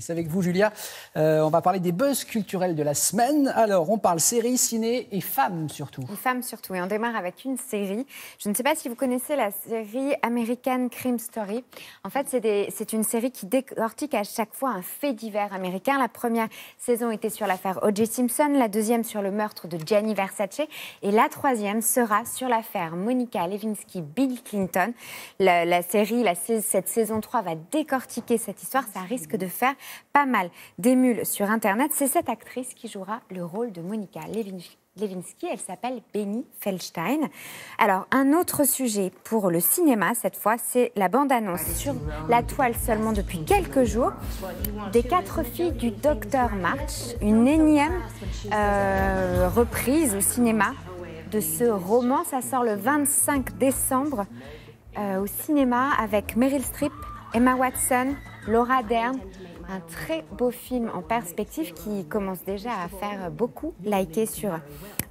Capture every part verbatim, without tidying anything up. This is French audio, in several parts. C'est avec vous, Julia. Euh, on va parler des buzz culturels de la semaine. Alors, on parle séries, ciné et femmes surtout. Et femmes surtout. Et on démarre avec une série. Je ne sais pas si vous connaissez la série American Crime Story. En fait, c'est des, c'est une série qui décortique à chaque fois un fait divers américain. La première saison était sur l'affaire O J Simpson, la deuxième sur le meurtre de Jenny Versace et la troisième sera sur l'affaire Monica Lewinsky, Bill Clinton. La, la série, la, cette saison trois va décortiquer cette histoire. Ça risque de faire pas mal d'émules sur Internet. C'est cette actrice qui jouera le rôle de Monica Lewinsky. Lewinsky, elle s'appelle Beanie Feldstein. Alors, un autre sujet pour le cinéma, cette fois, c'est la bande-annonce sur la toile seulement depuis quelques jours des quatre filles du docteur March, une énième euh, reprise au cinéma de ce roman. Ça sort le vingt-cinq décembre euh, au cinéma avec Meryl Streep, Emma Watson, Laura Dern. Un très beau film en perspective qui commence déjà à faire beaucoup liker sur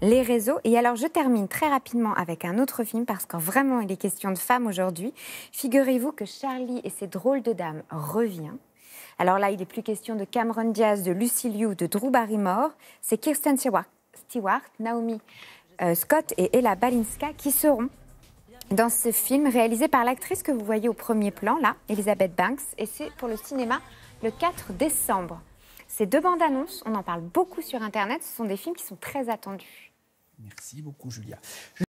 les réseaux. Et alors, je termine très rapidement avec un autre film parce qu'en vraiment, il est question de femmes aujourd'hui. Figurez-vous que Charlie et ses drôles de dames revient. Alors là, il n'est plus question de Cameron Diaz, de Lucy Liu, de Drew Barrymore. C'est Kirsten Stewart, Stewart Naomi euh, Scott et Ella Balinska qui seront dans ce film réalisé par l'actrice que vous voyez au premier plan, là, Elizabeth Banks. Et c'est pour le cinéma le quatre décembre. Ces deux bandes annonces, on en parle beaucoup sur Internet, ce sont des films qui sont très attendus. Merci beaucoup, Julia.